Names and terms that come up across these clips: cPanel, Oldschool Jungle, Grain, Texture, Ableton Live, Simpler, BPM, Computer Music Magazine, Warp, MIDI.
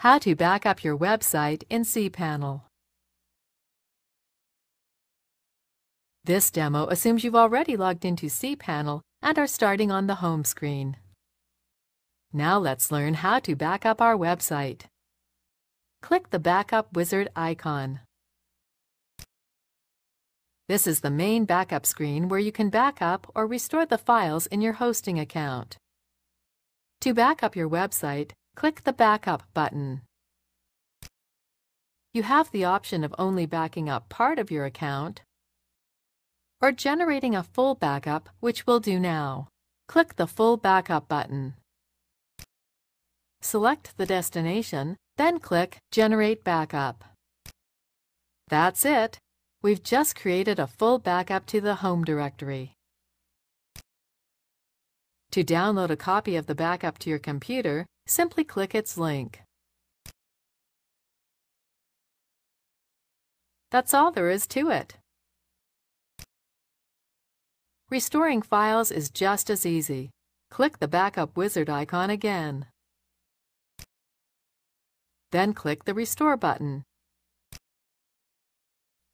How to back up your website in cPanel. This demo assumes you've already logged into cPanel and are starting on the home screen. Now let's learn how to back up our website. Click the Backup Wizard icon. This is the main backup screen where you can back up or restore the files in your hosting account. To back up your website, click the Backup button. You have the option of only backing up part of your account or generating a full backup, which we'll do now. Click the Full Backup button. Select the destination, then click Generate Backup. That's it. We've just created a full backup to the home directory. To download a copy of the backup to your computer, simply click its link. That's all there is to it. Restoring files is just as easy. Click the Backup Wizard icon again. Then click the Restore button.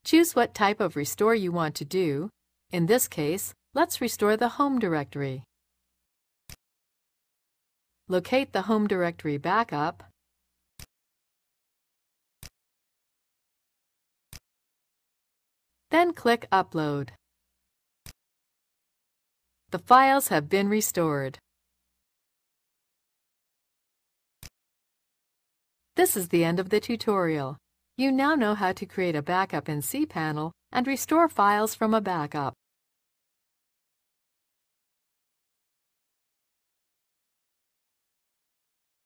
Choose what type of restore you want to do. In this case, let's restore the home directory. Locate the home directory backup. Then click Upload. The files have been restored. This is the end of the tutorial. You now know how to create a backup in cPanel and restore files from a backup.